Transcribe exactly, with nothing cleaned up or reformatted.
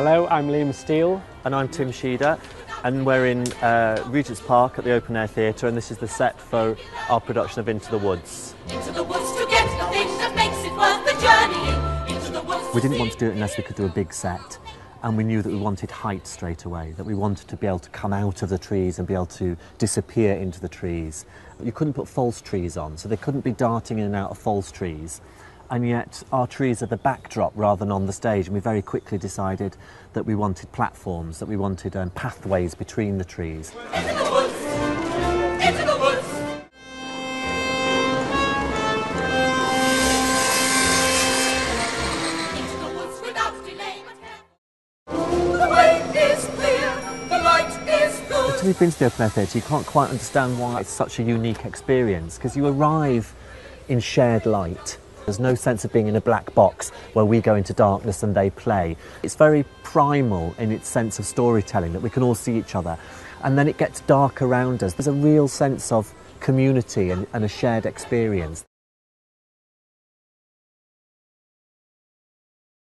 Hello, I'm Liam Steele. And I'm Tim Shearer, and we're in uh, Regent's Park at the Open Air Theatre, and this is the set for our production of Into the Woods. Into the woods to get the thing that makes it worth the journey. Into the woods. We didn't want to do it unless we could do a big set, and we knew that we wanted height straight away, that we wanted to be able to come out of the trees and be able to disappear into the trees. You couldn't put false trees on, so they couldn't be darting in and out of false trees. And yet our trees are the backdrop rather than on the stage, and we very quickly decided that we wanted platforms, that we wanted um, pathways between the trees. Into the woods! Into the woods! Into the woods without delay but help. The way is clear, the light is good. Until you've been to the Open Air Theatre, you can't quite understand why it's such a unique experience, because you arrive in shared light. There's no sense of being in a black box where we go into darkness and they play. It's very primal in its sense of storytelling, that we can all see each other. And then it gets dark around us. There's a real sense of community and, and a shared experience.